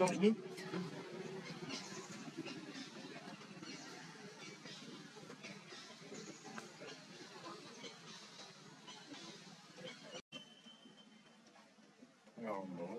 Pardon. Alors, bon.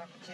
I'm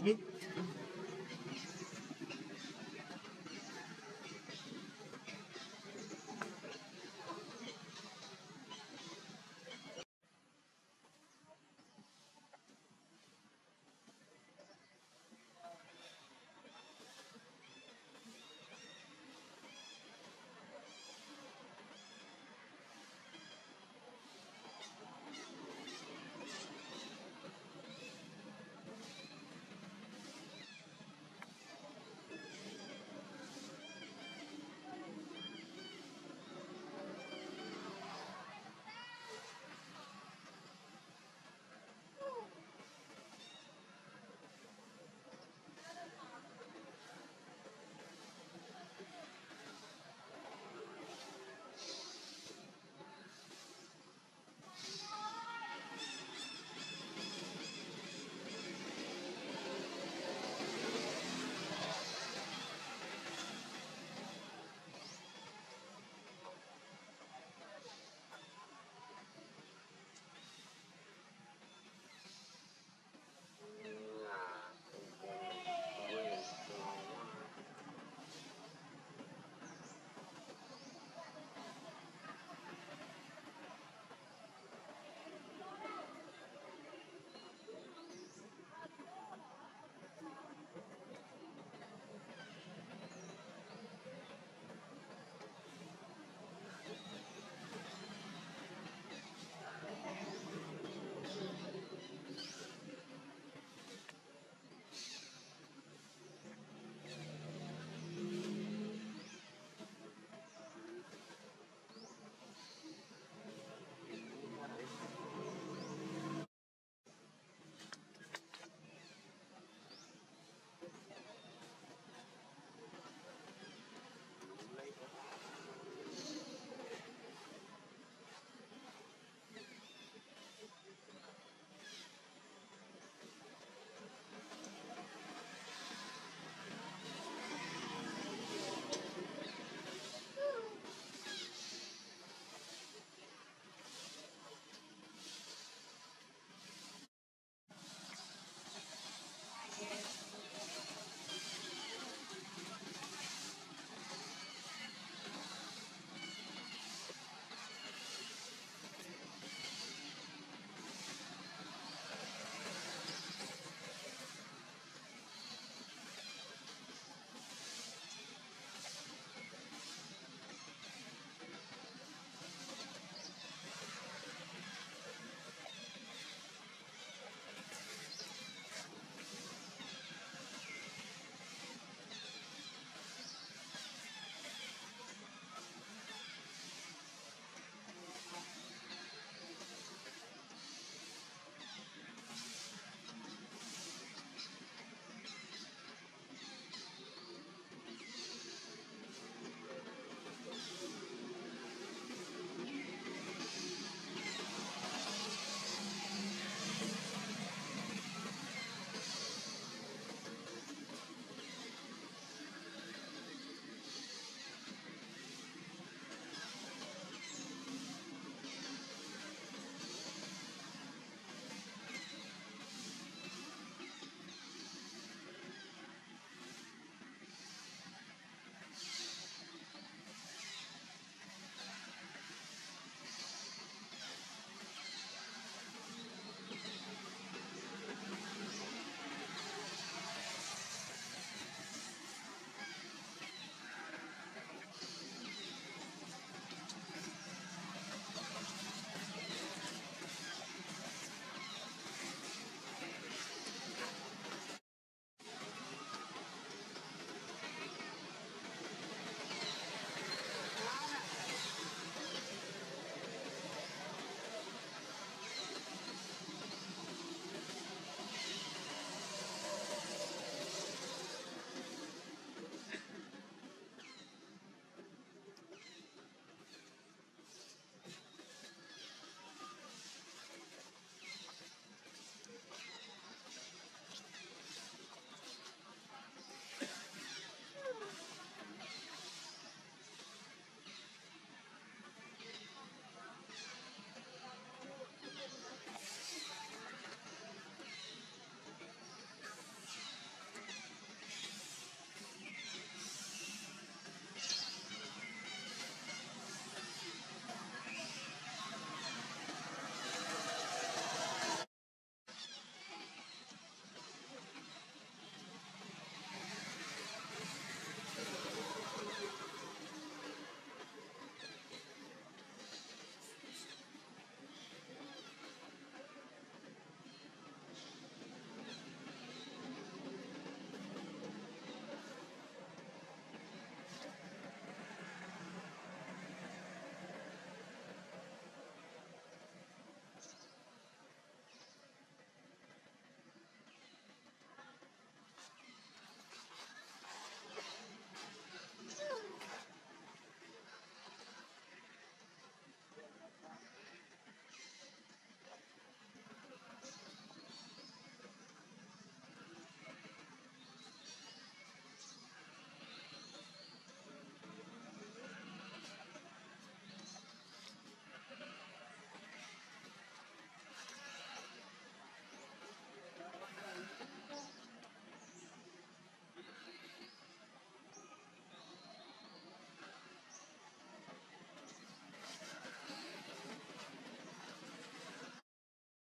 Don't